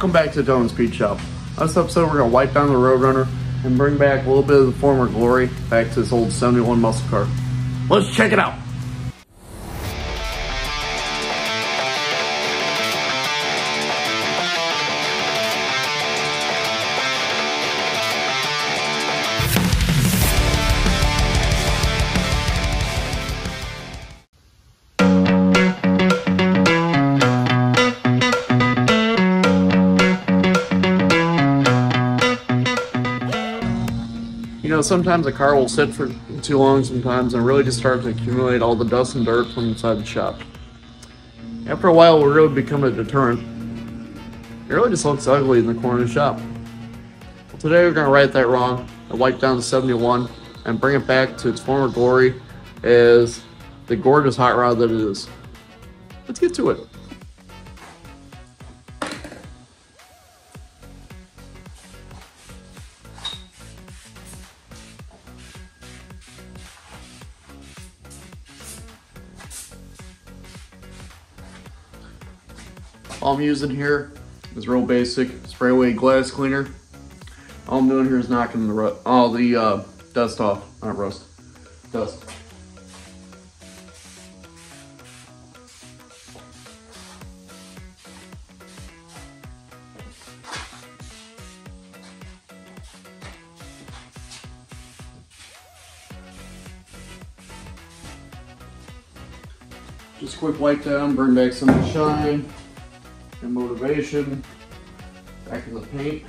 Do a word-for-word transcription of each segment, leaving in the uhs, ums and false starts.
Welcome back to Don's Speed Shop. On this episode, we're going to wipe down the Roadrunner and bring back a little bit of the former glory back to this old seventy-one muscle car. Let's check it out. You know, sometimes a car will sit for too long sometimes and really just start to accumulate all the dust and dirt from inside the shop. After a while, it will really become a deterrent. It really just looks ugly in the corner of the shop. Well, today we're going to right that wrong and wipe down the seventy-one and bring it back to its former glory as the gorgeous hot rod that it is. Let's get to it. All I'm using here is real basic Sprayway glass cleaner. All I'm doing here is knocking the ru all the uh, dust off, not rust, dust. Just a quick wipe down, burn back some of the shine and motivation, back in the paint.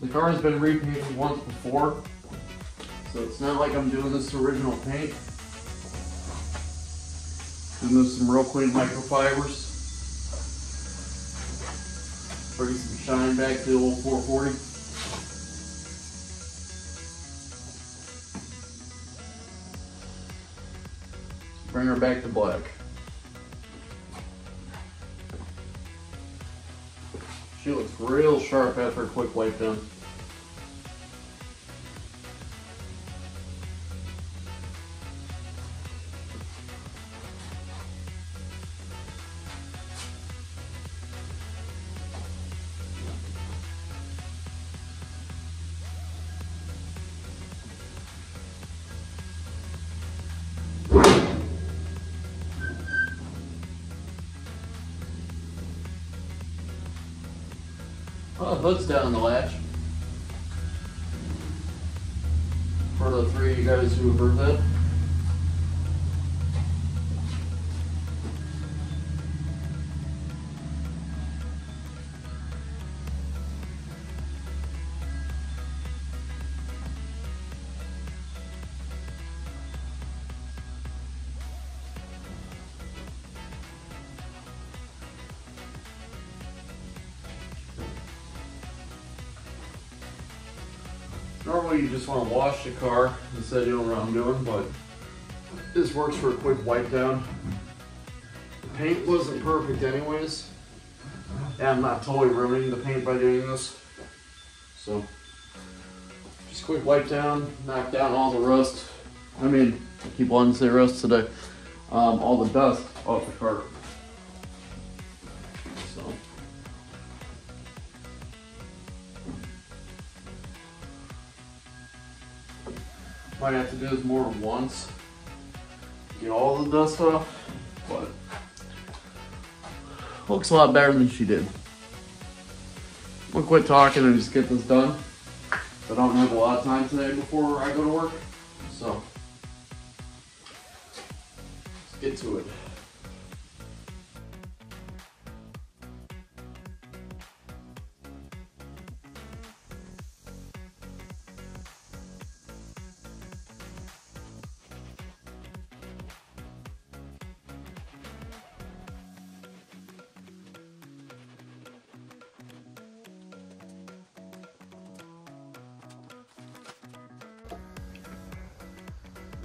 The car has been repainted once before, so it's not like I'm doing this original paint. Doing some real clean microfibers. Bring some shine back to the old four forty. Bring her back to black. She looks real sharp after a quick wipe down. Well, the hood's down on the latch. For the three of you guys who have heard that. Normally you just want to wash the car instead of doing what I'm doing, but this works for a quick wipe down. The paint wasn't perfect anyways, and I'm not totally ruining the paint by doing this. So just quick wipe down, knock down all the rust. I mean, I keep wanting to say rust today. Um, all the dust off the car. Might have to do this more than once, get all the dust off, but looks a lot better than she did. We'll quit talking and just get this done. I don't have a lot of time today before I go to work, so let's get to it.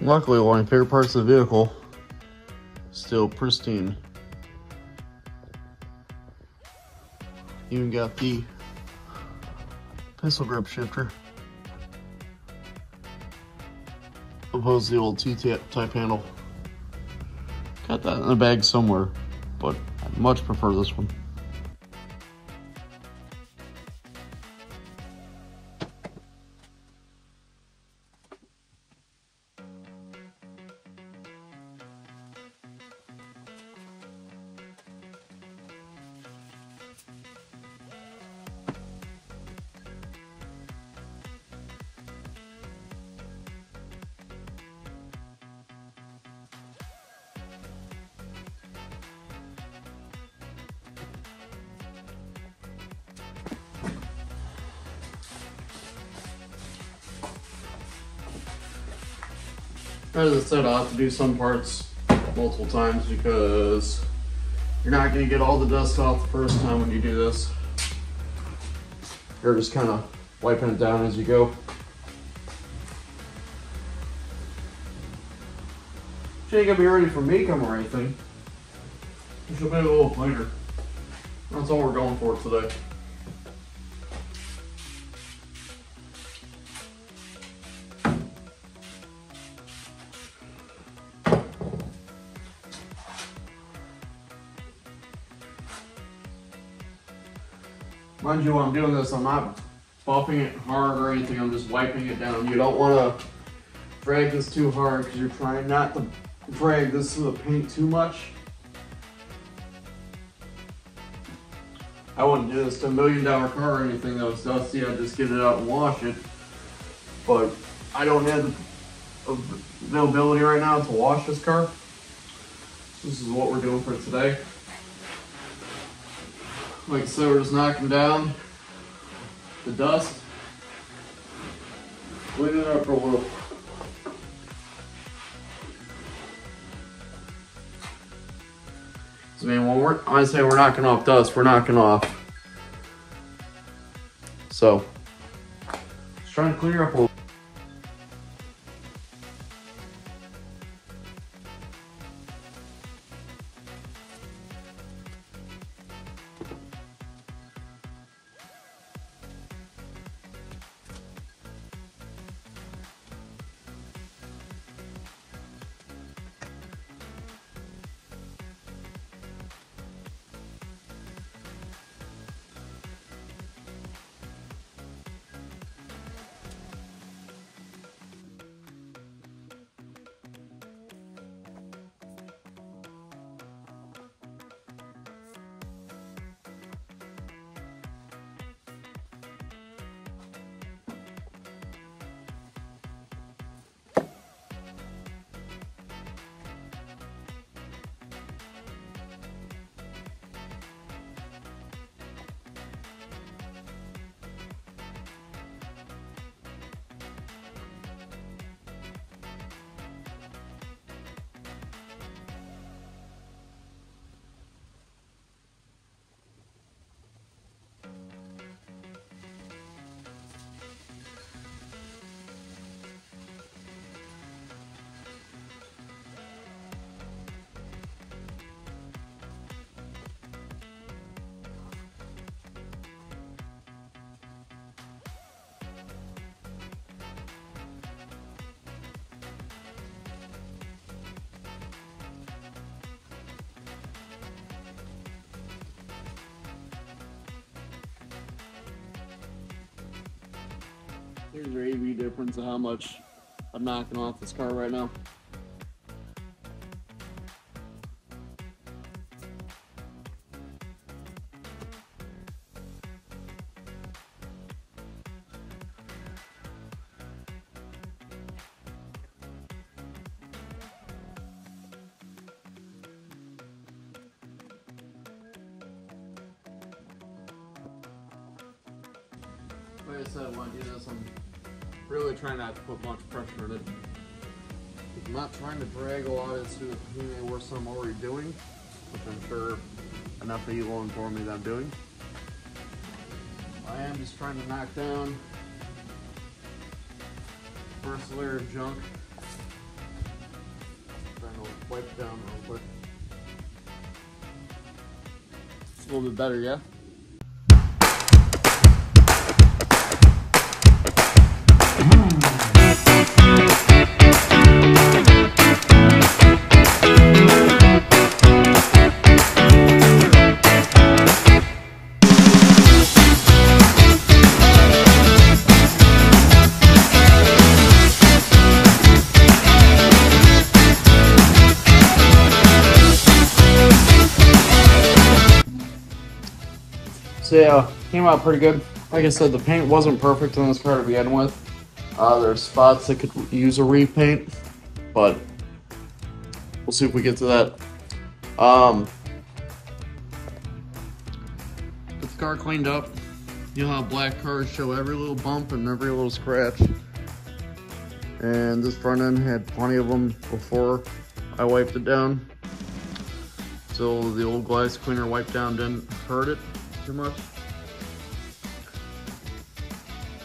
Luckily, one of my favorite parts of the vehicle is still pristine. Even got the pistol grip shifter, opposed to the old T-type handle. Got that in a bag somewhere, but I much prefer this one. As I said, I'll have to do some parts multiple times because you're not going to get all the dust off the first time when you do this. You're just kind of wiping it down as you go. She ain't gonna be ready for makeup or anything. She'll be a little later. That's all we're going for today. Mind you, while I'm doing this, I'm not buffing it hard or anything. I'm just wiping it down. You don't want to drag this too hard because you're trying not to drag this through the paint too much. I wouldn't do this to a million dollar car or anything that was dusty. I'd just get it out and wash it. But I don't have the availability right now to wash this car. This is what we're doing for today. Like I said, we're just knocking down the dust. Clean it up for a little. So, I mean, when we're, I say we're knocking off dust, we're knocking off. So, just trying to clear up a little. Here's your A V difference of how much I'm knocking off this car right now. Like I said, when I do this, I'm really trying not to put much pressure on it. I'm not trying to drag a lot of this through the paint or some I'm already doing, which I'm sure enough of you will inform me that I'm doing. I am just trying to knock down the first layer of junk. I'm trying to wipe it down real quick. It's a little bit better, yeah? So yeah, came out pretty good. Like I said, the paint wasn't perfect on this car to begin with. Uh, there's spots that could use a repaint, but we'll see if we get to that. Um, get the car cleaned up. You know how black cars show every little bump and every little scratch. and this front end had plenty of them before I wiped it down. So the old glass cleaner wipe down didn't hurt it too much.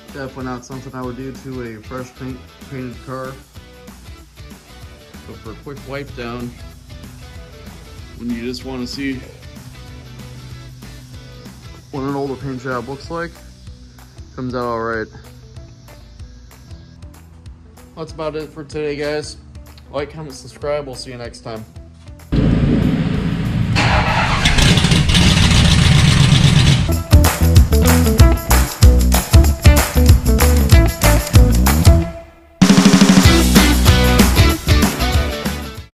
Definitely not something I would do to a fresh paint painted car. But for a quick wipe down, when you just want to see what an older paint job looks like, comes out all right. That's about it for today, guys. Like, comment, subscribe. We'll see you next time.